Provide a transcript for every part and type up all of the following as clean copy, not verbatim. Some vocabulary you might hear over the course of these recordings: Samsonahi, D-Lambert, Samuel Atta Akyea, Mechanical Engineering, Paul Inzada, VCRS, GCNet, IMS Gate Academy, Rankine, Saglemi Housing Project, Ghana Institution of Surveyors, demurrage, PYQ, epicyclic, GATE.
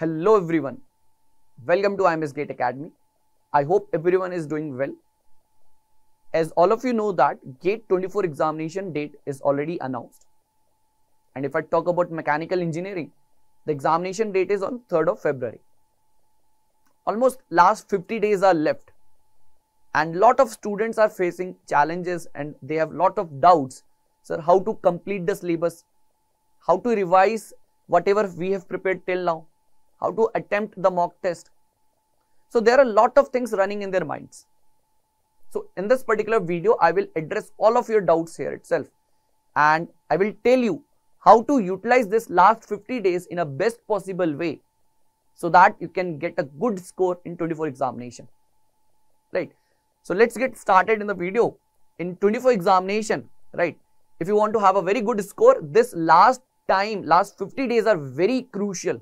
Hello everyone, welcome to IMS Gate Academy. I hope everyone is doing well. As all of you know that GATE 24 examination date is already announced. And if I talk about mechanical engineering, the examination date is on 3rd of February. Almost last 50 days are left. And lot of students are facing challenges and they have lot of doubts. Sir, how to complete the syllabus? How to revise whatever we have prepared till now? How to attempt the mock test? So there are a lot of things running in their minds. So in this particular video, I will address all of your doubts here itself. And I will tell you how to utilize this last 50 days in a best possible way so that you can get a good score in 24 examination. Right. So let's get started in the video. In 24 examination, right, if you want to have a very good score, this last 50 days are very crucial.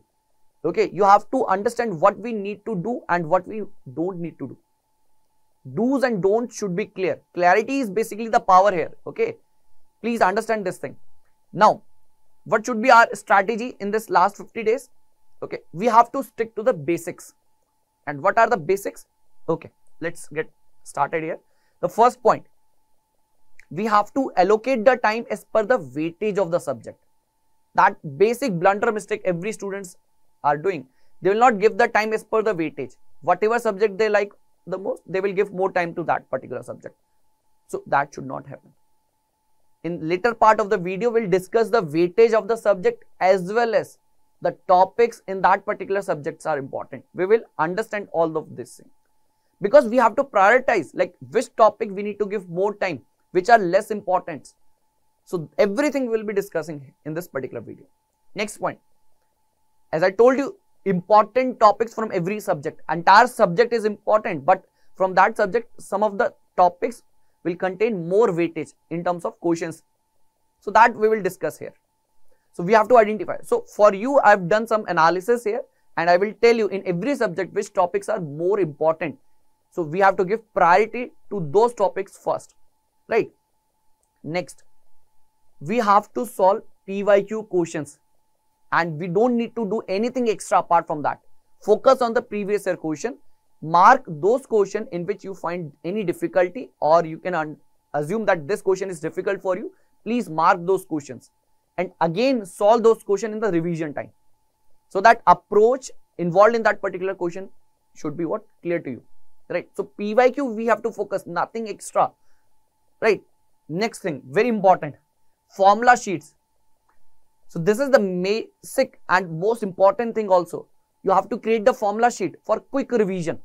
Okay, you have to understand what we need to do and what we don't need to do. Do's and don'ts should be clear. Clarity is basically the power here. Okay, please understand this thing. Now, what should be our strategy in this last 50 days? Okay, we have to stick to the basics. And what are the basics? Okay, let's get started here. The first point, we have to allocate the time as per the weightage of the subject. That basic blunder mistake every student's are doing. They will not give the time as per the weightage. Whatever subject they like the most, they will give more time to that particular subject. So that should not happen. In later part of the video, we'll discuss the weightage of the subject as well as the topics in that particular subjects are important. We will understand all of this thing. Because we have to prioritize like which topic we need to give more time, which are less important. So everything we'll be discussing in this particular video. Next point. As I told you, important topics from every subject. Entire subject is important, but from that subject, some of the topics will contain more weightage in terms of quotients. So that we will discuss here. So we have to identify. So for you, I've done some analysis here and I will tell you in every subject which topics are more important. So we have to give priority to those topics first, right? Next, we have to solve PYQ quotients. And we don't need to do anything extra apart from that. Focus on the previous year question. Mark those questions in which you find any difficulty, or you can assume that this question is difficult for you. Please mark those questions. And again, solve those questions in the revision time. So that approach involved in that particular question should be what? Clear to you. Right. So PYQ, we have to focus. Nothing extra. Right. Next thing, very important. Formula sheets. So this is the basic and most important thing also. You have to create the formula sheet for quick revision.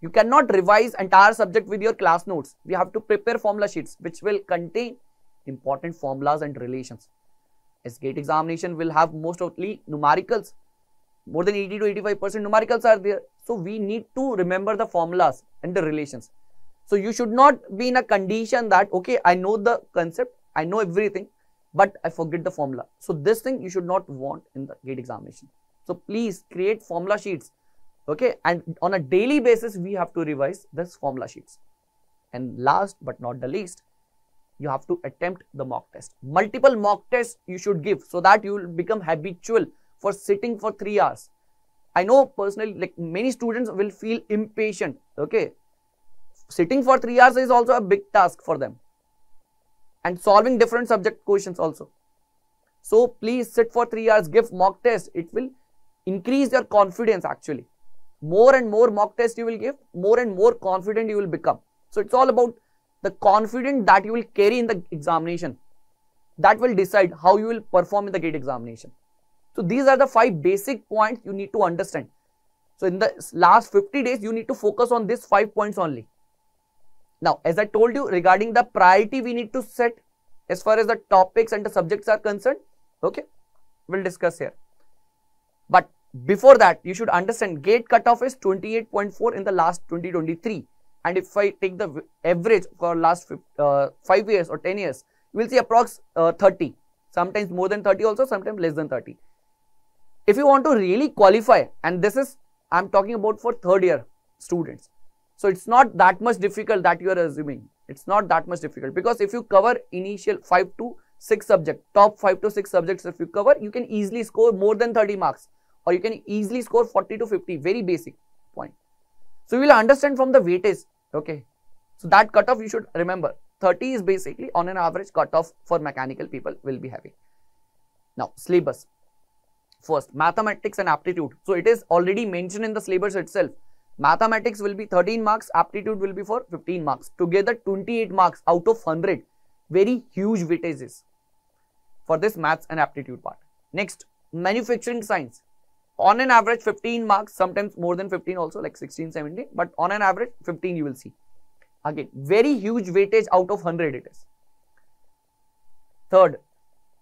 You cannot revise entire subject with your class notes. We have to prepare formula sheets which will contain important formulas and relations. As GATE examination will have most of the numericals. More than 80 to 85% numericals are there. So we need to remember the formulas and the relations. So you should not be in a condition that, okay, I know the concept, I know everything, but I forget the formula. So this thing you should not want in the GATE examination. So please create formula sheets. Okay. And on a daily basis, we have to revise this formula sheets. And last but not the least, you have to attempt the mock test. Multiple mock tests you should give so that you will become habitual for sitting for 3 hours. I know personally, like many students will feel impatient. Okay. Sitting for 3 hours is also a big task for them. And solving different subject questions also. So please sit for 3 hours, give mock test. It will increase your confidence actually. More and more mock test you will give, more and more confident you will become. So it's all about the confidence that you will carry in the examination. That will decide how you will perform in the GATE examination. So these are the 5 basic points you need to understand. So in the last 50 days, you need to focus on these 5 points only. Now, as I told you, regarding the priority we need to set as far as the topics and the subjects are concerned, okay, we'll discuss here. But before that, you should understand GATE cutoff is 28.4 in the last 2023. And if I take the average for last 5 years or 10 years, you will see approx 30, sometimes more than 30 also, sometimes less than 30. If you want to really qualify, and this is, I'm talking about for 3rd year students. So it's not that much difficult that you are assuming. It's not that much difficult because if you cover initial 5 to 6 subjects, top 5 to 6 subjects if you cover, you can easily score more than 30 marks or you can easily score 40 to 50, very basic point. So you will understand from the weightage, okay. So that cutoff you should remember, 30 is basically on an average cutoff for mechanical people will be having. Now syllabus, first mathematics and aptitude. So it is already mentioned in the syllabus itself. Mathematics will be 13 marks, aptitude will be for 15 marks, together 28 marks out of 100, very huge weightages for this maths and aptitude part. Next, manufacturing science, on an average 15 marks, sometimes more than 15 also, like 16, 17, but on an average 15 you will see. Again, very huge weightage out of 100 it is. Third,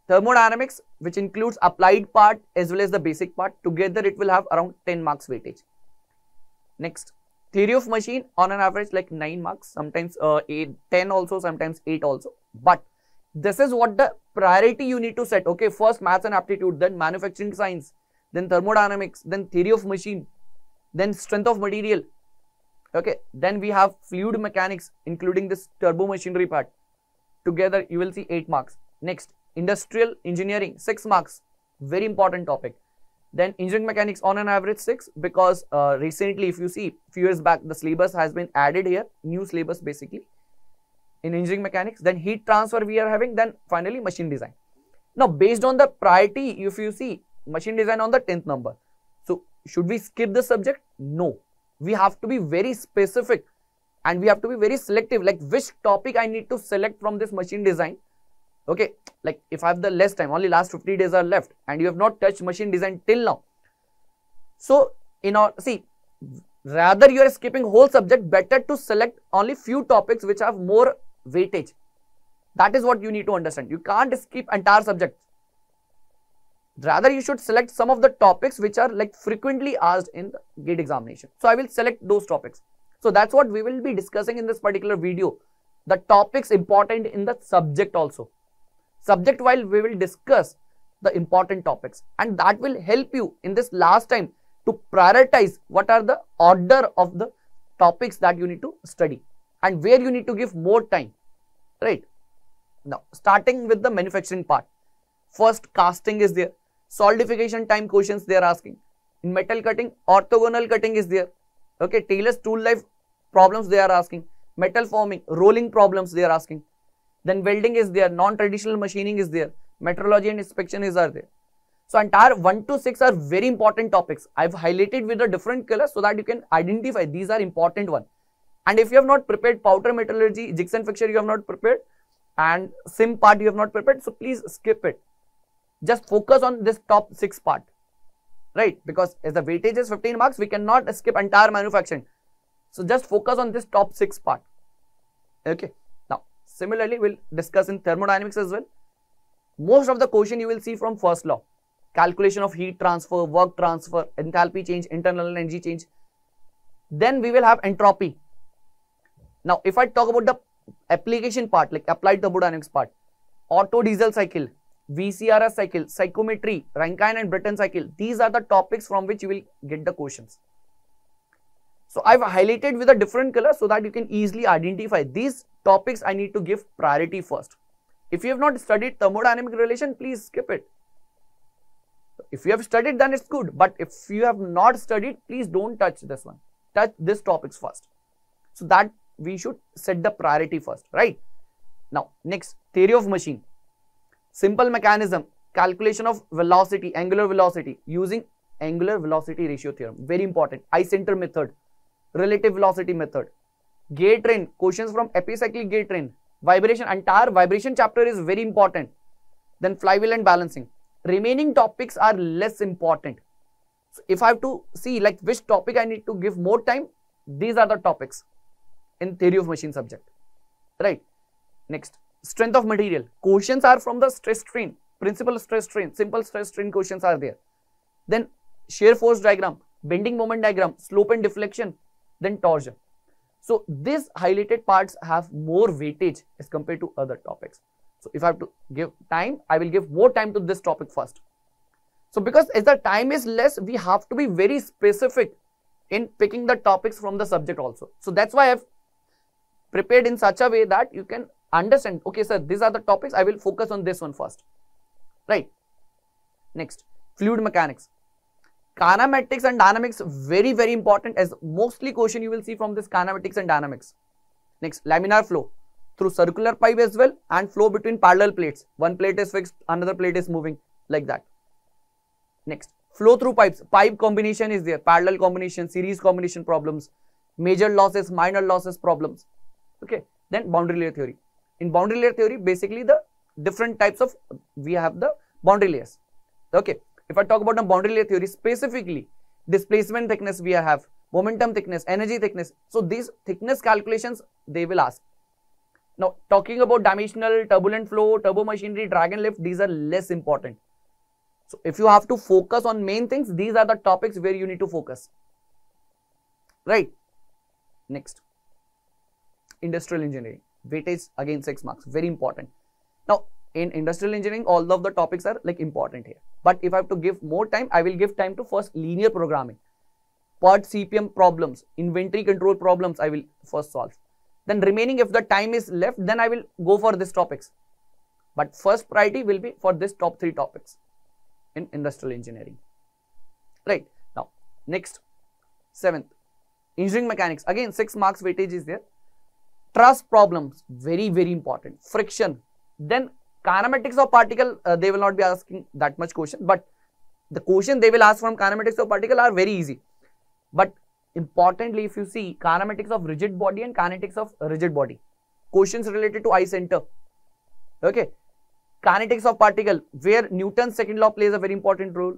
thermodynamics, which includes applied part as well as the basic part, together it will have around 10 marks weightage. Next, theory of machine, on an average like 9 marks, sometimes 10 also, sometimes 8 also. But this is what the priority you need to set. Okay, first maths and aptitude, then manufacturing science, then thermodynamics, then theory of machine, then strength of material. Okay, then we have fluid mechanics, including this turbo machinery part. Together you will see 8 marks. Next, industrial engineering, 6 marks, very important topic. Then engineering mechanics on an average 6, because recently if you see, few years back the syllabus has been added here, new syllabus basically in engineering mechanics. Then heat transfer we are having, then finally machine design. Now based on the priority, if you see machine design on the 10th number. So should we skip this subject? No, we have to be very specific and we have to be very selective, like which topic I need to select from this machine design. Okay, like if I have the less time, only last 50 days are left and you have not touched machine design till now. So, in our, see, rather you are skipping whole subject, better to select only few topics which have more weightage. That is what you need to understand. You can't skip entire subject. Rather you should select some of the topics which are like frequently asked in the GATE examination. So, I will select those topics. So, that's what we will be discussing in this particular video. The topics important in the subject also. Subject while we will discuss the important topics, and that will help you in this last time to prioritize what are the order of the topics that you need to study and where you need to give more time, right? Now, starting with the manufacturing part, first casting is there, solidification time questions they are asking, in metal cutting, orthogonal cutting is there, okay, Taylor's tool life problems they are asking, metal forming, rolling problems they are asking. Then welding is there, non-traditional machining is there, metrology and inspection is there. So entire 1 to 6 are very important topics. I've highlighted with a different color so that you can identify these are important one. And if you have not prepared powder metallurgy, Jigsaw fixture you have not prepared, and sim part you have not prepared, so please skip it. Just focus on this top 6 part, right? Because as the weightage is 15 marks, we cannot skip entire manufacturing. So just focus on this top 6 part, okay? Similarly, we'll discuss in thermodynamics as well. Most of the question you will see from first law, calculation of heat transfer, work transfer, enthalpy change, internal energy change. Then we will have entropy. Now, if I talk about the application part, like applied thermodynamics part, Otto diesel cycle, VCRS cycle, psychometry, Rankine and Britten cycle, these are the topics from which you will get the questions. So, I've highlighted with a different color so that you can easily identify these topics I need to give priority first. If you have not studied thermodynamic relation, please skip it. If you have studied, then it's good. But if you have not studied, please don't touch this one. Touch these topics first. So that we should set the priority first, right? Now, next, theory of machine. Simple mechanism, calculation of velocity, angular velocity, using angular velocity ratio theorem. Very important. Icenter method, relative velocity method. Gate train, questions from epicyclic gate train, vibration, entire vibration chapter is very important. Then flywheel and balancing. Remaining topics are less important. So if I have to see like which topic I need to give more time, these are the topics in theory of machine subject, right? Next, strength of material. Questions are from the stress strain, principal stress strain, simple stress strain questions are there. Then shear force diagram, bending moment diagram, slope and deflection, then torsion. So, these highlighted parts have more weightage as compared to other topics. So, if I have to give time, I will give more time to this topic first. So, because as the time is less, we have to be very specific in picking the topics from the subject also. So, that's why I have prepared in such a way that you can understand, okay sir, these are the topics, I will focus on this one first, right? Next, fluid mechanics. kinematics and dynamics, very, very important, as mostly question you will see from this kinematics and dynamics. Next, laminar flow through circular pipe as well, and flow between parallel plates. One plate is fixed, another plate is moving, like that. Next, flow through pipes. Pipe combination is there, parallel combination, series combination problems, major losses, minor losses problems. Okay, then boundary layer theory. In boundary layer theory, basically the different types of, we have the boundary layers. Okay, if I talk about the boundary layer theory, specifically displacement thickness we have, momentum thickness, energy thickness. So these thickness calculations they will ask. Now talking about dimensional, turbulent flow, turbo machinery, drag and lift, these are less important. So if you have to focus on main things, these are the topics where you need to focus. Right. Next, industrial engineering. Weightage again 6 marks, very important. Now in industrial engineering, all of the topics are like important here. But if I have to give more time, I will give time to first linear programming, part CPM problems, inventory control problems I will first solve. Then remaining, if the time is left, then I will go for these topics. But first priority will be for this top 3 topics in industrial engineering. Right. Now, next, 7th, engineering mechanics. Again, 6 marks weightage is there. Truss problems, very, very important. Friction. Then kinematics of particle, they will not be asking that much question. But the question they will ask from kinematics of particle are very easy. But importantly, if you see, kinematics of rigid body and kinetics of rigid body, questions related to I center. Okay, kinetics of particle, where Newton's second law plays a very important role.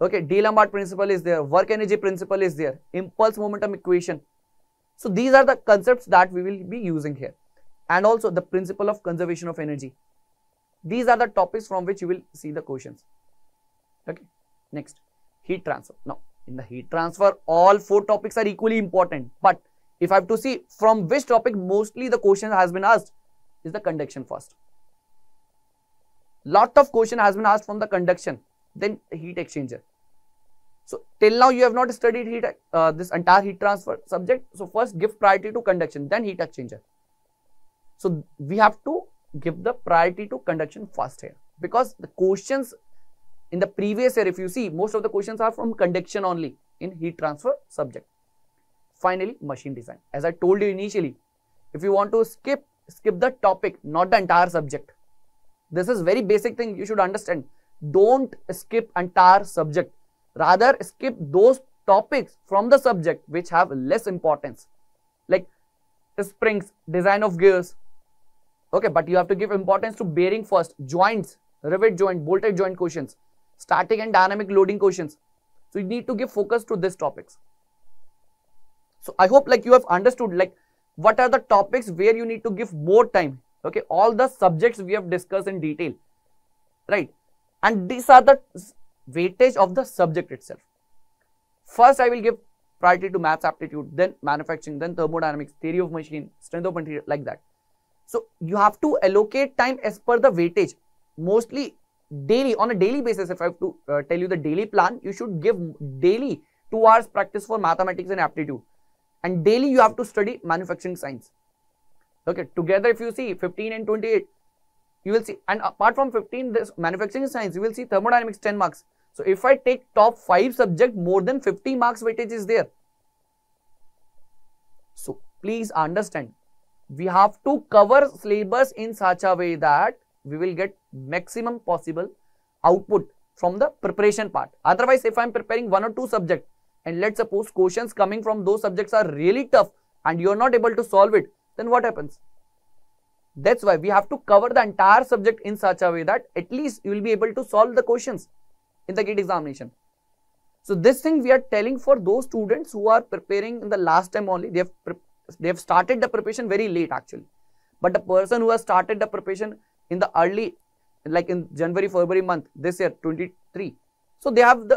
Okay, D-Lambert principle is there, work energy principle is there, impulse momentum equation. So these are the concepts that we will be using here, and also the principle of conservation of energy. These are the topics from which you will see the questions. Okay, next, heat transfer. Now, in the heat transfer, all 4 topics are equally important. But if I have to see from which topic mostly the question has been asked, is the conduction first. Lot of question has been asked from the conduction, then heat exchanger. So till now you have not studied heat, this entire heat transfer subject. So first give priority to conduction, then heat exchanger. So we have to give the priority to conduction first here, because the questions in the previous year, if you see, most of the questions are from conduction only in heat transfer subject. Finally, machine design. As I told you initially, if you want to skip the topic, not the entire subject. This is very basic thing you should understand. Don't skip entire subject. Rather, skip those topics from the subject which have less importance. Like springs, design of gears. Okay, but you have to give importance to bearing first, joints, rivet joint, bolted joint questions, static and dynamic loading questions. So you need to give focus to these topics. So I hope like you have understood like what are the topics where you need to give more time. Okay, all the subjects we have discussed in detail, right? And these are the weightage of the subject itself. First, I will give priority to maths aptitude, then manufacturing, then thermodynamics, theory of machine, strength of material, like that. So you have to allocate time as per the weightage. Mostly daily, on a daily basis, if I have to tell you the daily plan, you should give daily 2 hours practice for mathematics and aptitude, and daily you have to study manufacturing science. Okay, together if you see 15 and 28, you will see, and apart from 15, this manufacturing science, you will see thermodynamics 10 marks. So if I take top 5 subject, more than 50 marks weightage is there. So please understand, we have to cover syllabus in such a way that we will get maximum possible output from the preparation part. Otherwise, if I am preparing 1 or 2 subjects, and let's suppose questions coming from those subjects are really tough and you are not able to solve it, then what happens? That's why we have to cover the entire subject in such a way that at least you will be able to solve the questions in the GATE examination. So this thing we are telling for those students who are preparing in the last time only. They have started the preparation very late actually. But the person who has started the preparation in the early, like in January, February month, this year, 23. So they have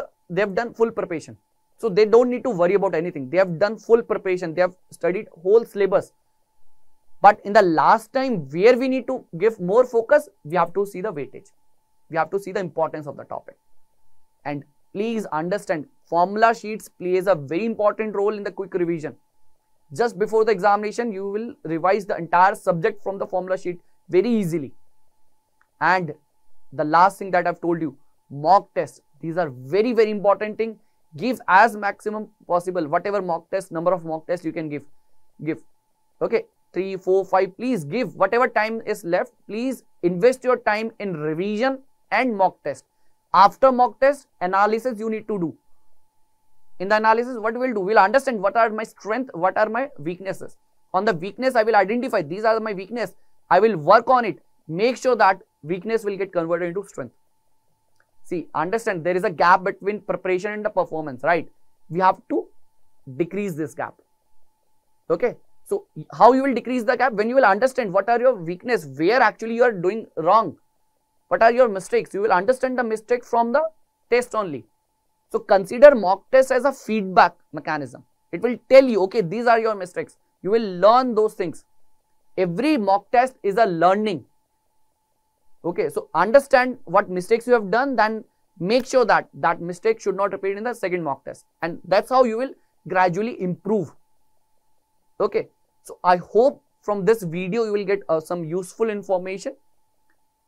done full preparation. So they don't need to worry about anything. They have done full preparation. They have studied whole syllabus. But in the last time where we need to give more focus, we have to see the weightage. We have to see the importance of the topic. And please understand, formula sheets plays a very important role in the quick revision. Just before the examination, you will revise the entire subject from the formula sheet very easily. And the last thing that I've told you, mock test. These are very, very important thing. Give as maximum possible, whatever mock test, number of mock tests you can give. Okay, 3, 4, 5, please give whatever time is left. Please invest your time in revision and mock test. After mock test, analysis you need to do. In the analysis, what we'll do, we'll understand what are my strengths, what are my weaknesses. On the weakness, I will identify these are my weakness. I will work on it. Make sure that weakness will get converted into strength. See, understand there is a gap between preparation and the performance, right? We have to decrease this gap. Okay. So, how you will decrease the gap? When you will understand what are your weakness, where actually you are doing wrong, what are your mistakes? You will understand the mistake from the test only. So, consider mock test as a feedback mechanism. It will tell you, okay, these are your mistakes. You will learn those things. Every mock test is a learning. Okay, so understand what mistakes you have done, then make sure that that mistake should not repeat in the second mock test. And that's how you will gradually improve. Okay, so I hope from this video you will get some useful information.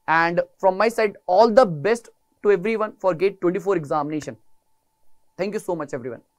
And from my side, all the best to everyone for GATE 24 examination. Thank you so much, everyone.